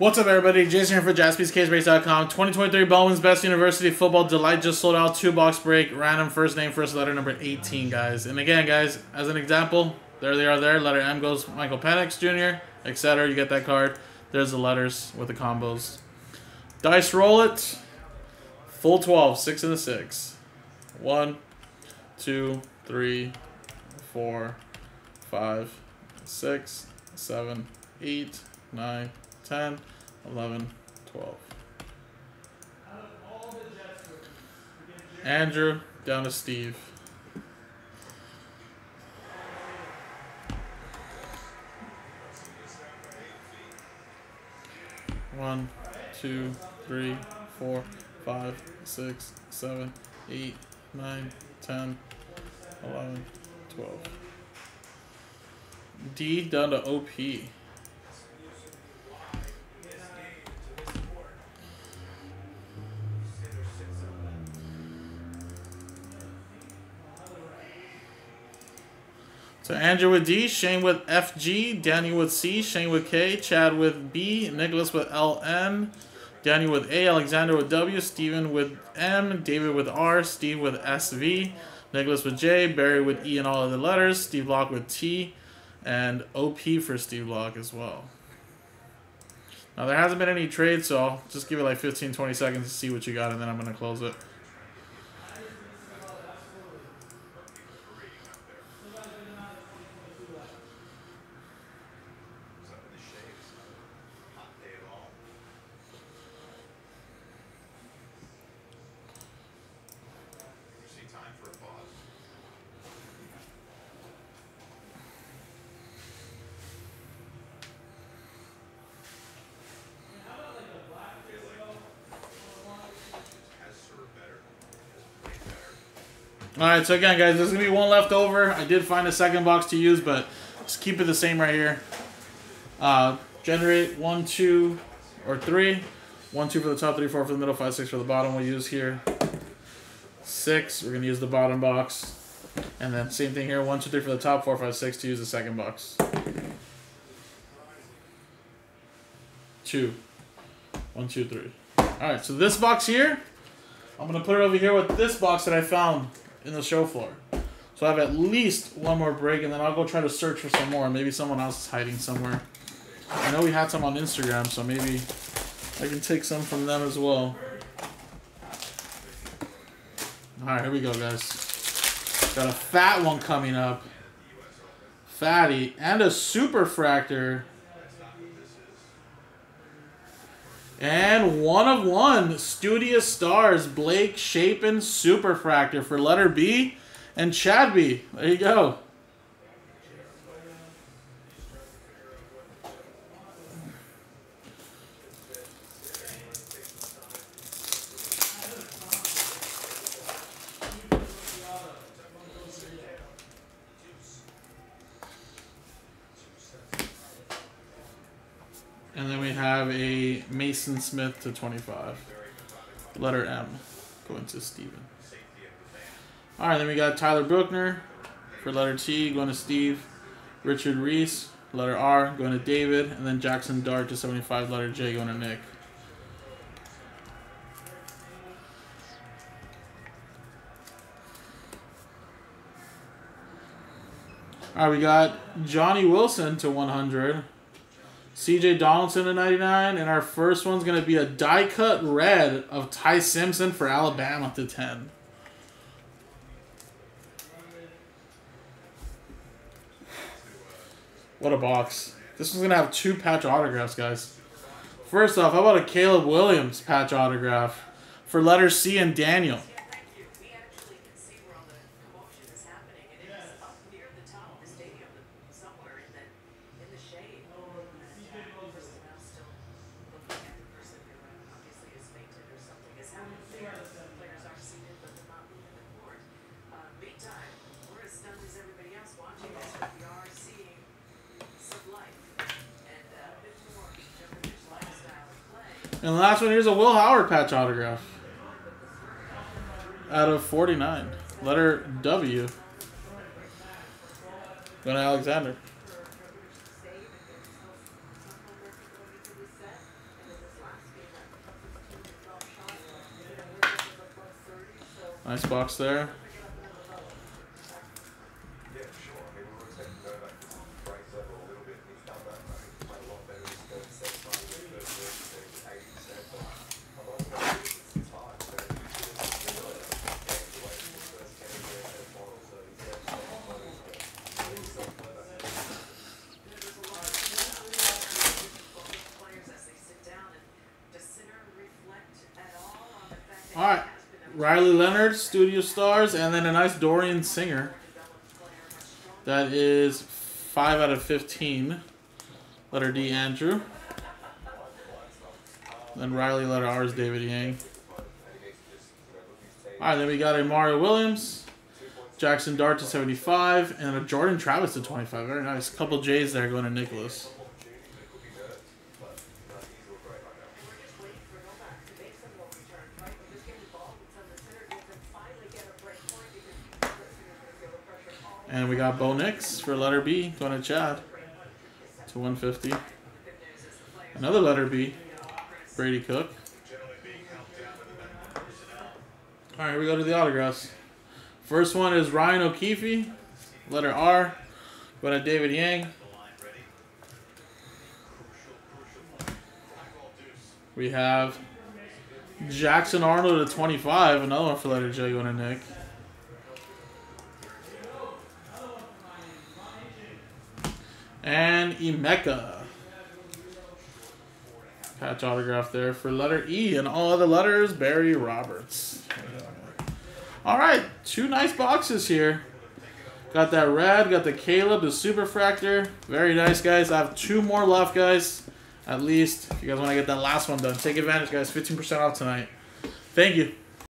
What's up, everybody? Jason here for JaspysCaseBreaks.com. 2023 Bowman's Best University Football Delight just sold out. 2-box break. Random first name, first letter, number 18, guys. And again, guys, as an example, there they are there. Letter M goes Michael Penix Jr., etc. You get that card. There's the letters with the combos. Dice roll it. Full 12. 6 and a 6. 1, 2, 3, 4, 5, 6, 7, 8, 9, 10, 11, 12. Andrew down to Steve. One, two, three, four, five, six, seven, eight, 9, 10, 11, 12. D down to OP. So Andrew with D, Shane with FG, Danny with C, Shane with K, Chad with B, Nicholas with LN, Danny with A, Alexander with W, Steven with M, David with R, Steve with SV, Nicholas with J, Barry with E and all of the letters, Steve Locke with T, and OP for Steve Locke as well. Now there hasn't been any trade, so I'll just give it like 15, 20 seconds to see what you got, and then I'm going to close it. Alright, so again, guys, there's going to be one left over. I did find a second box to use, but just keep it the same right here. Generate 1, 2, or 3. 1, 2 for the top, 3, 4 for the middle, 5, 6 for the bottom. We'll use here 6. We're going to use the bottom box. And then same thing here, 1, 2, 3 for the top, 4, 5, 6 to use the second box. 2. 1, 2, 3. Alright, so this box here, I'm going to put it over here with this box that I found in the show floor. So I have at least one more break, and then I'll go try to search for some more. Maybe someone else is hiding somewhere. I know we had some on Instagram, so maybe I can take some from them as well. Alright, here we go, guys. Got a fat one coming up. Fatty and a super fractor. And 1 of 1, Studious Stars, Blake Shapen, Super Fractor for letter B, and Chad B. There you go. And then we have a Mason Smith to 25. Letter M going to Steven. Alright, then we got Tyler Buckner for letter T going to Steve. Richard Reese, letter R going to David. And then Jackson Dart to 75, letter J going to Nick. Alright, we got Johnny Wilson to 100. CJ Donaldson to 99, and our first one's going to be a die-cut red of Ty Simpson for Alabama to 10. What a box. This one's going to have 2 patch autographs, guys. First off, how about a Caleb Williams patch autograph for letter C and Daniel? And the last one here's a Will Howard patch autograph out of 49, letter W, going to Alexander. Nice box there. All right, Riley Leonard, Studio Stars, and then a nice Dorian Singer. That is 5 out of 15. Letter D, Andrew. Then Riley, letter R is David Yang. All right, then we got a Mario Williams, Jackson Dart to 75, and a Jordan Travis to 25. Very nice. Couple J's there going to Nicholas. And we got Bo Nix for letter B, going to Chad, to 150. Another letter B, Brady Cook. All right, we go to the autographs. First one is Ryan O'Keefe, letter R, going to David Yang. We have Jackson Arnold to 25, another one for letter J, going to Nick. And Emeka. Patch autograph there for letter E. And all other letters, Barry Roberts. All right. Two nice boxes here. Got that red. Got the Caleb, the Super Fractor. Very nice, guys. I have two more left, guys. At least. If you guys want to get that last one done, take advantage, guys. 15% off tonight. Thank you.